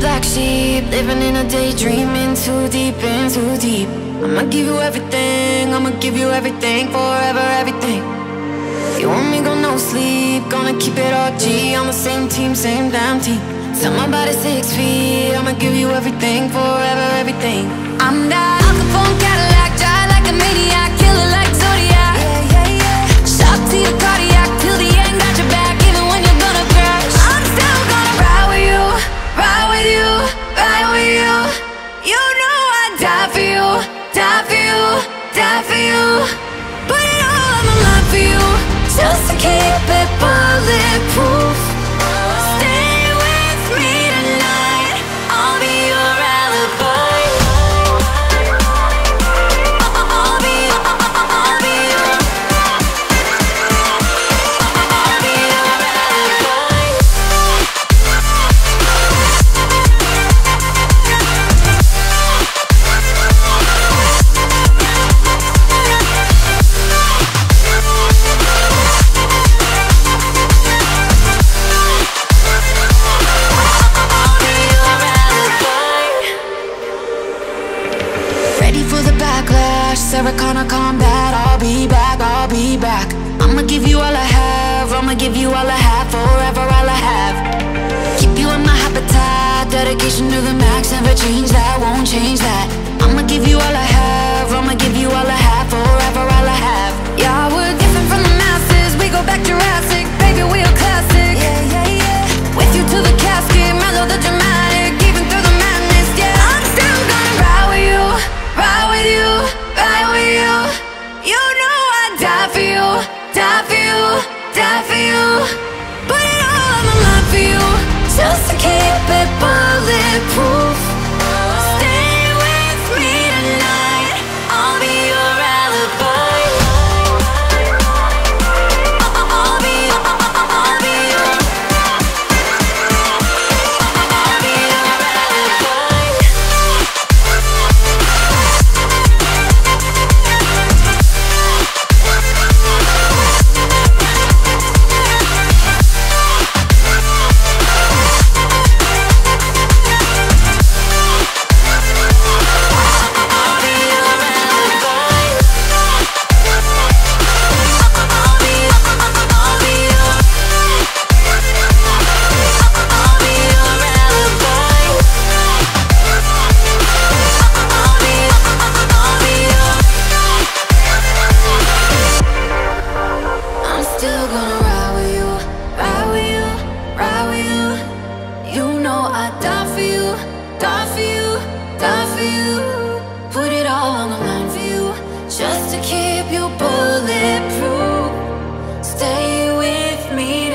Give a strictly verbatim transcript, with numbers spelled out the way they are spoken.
black sheep, living in a daydream, in too deep, in too deep. I'ma give you everything, I'ma give you everything, forever, everything. You want me, go no sleep, gonna keep it all G. On the same team, same damn team. Tell my body six feet, I'ma give you everything, forever, everything. I'm that Al Capone Cadillac, drive like a maniac, killer like Zodiac. Yeah, yeah, yeah. Shop to your cardiac, till the end got your back, even when you're gonna crash. I'm still gonna ride with you, ride with you, ride with you. You know I'd die for you, die for you, die for you. Put it all on the line for you, just to keep it bulletproof. Sarah Connor combat, I'll be back, I'll be back. I'ma give you all I have, I'ma give you all I have, forever all I have. Keep you in my habitat, dedication to the max, never change that, won't change that. I'ma give you all I have, I'ma give you all I have, forever all I have. Yeah, we're different from the masses, we go back Jurassic, baby we are classic. Yeah, yeah, yeah. With you to the casket, mellow the dramatic, even through the madness, yeah. I'm still gonna ride with you, ride with you, ride with you. You know I'd die for you, die for you, die for you. Put it all on the line for you, just to keep it bulletproof. Just to keep you bulletproof, stay with me.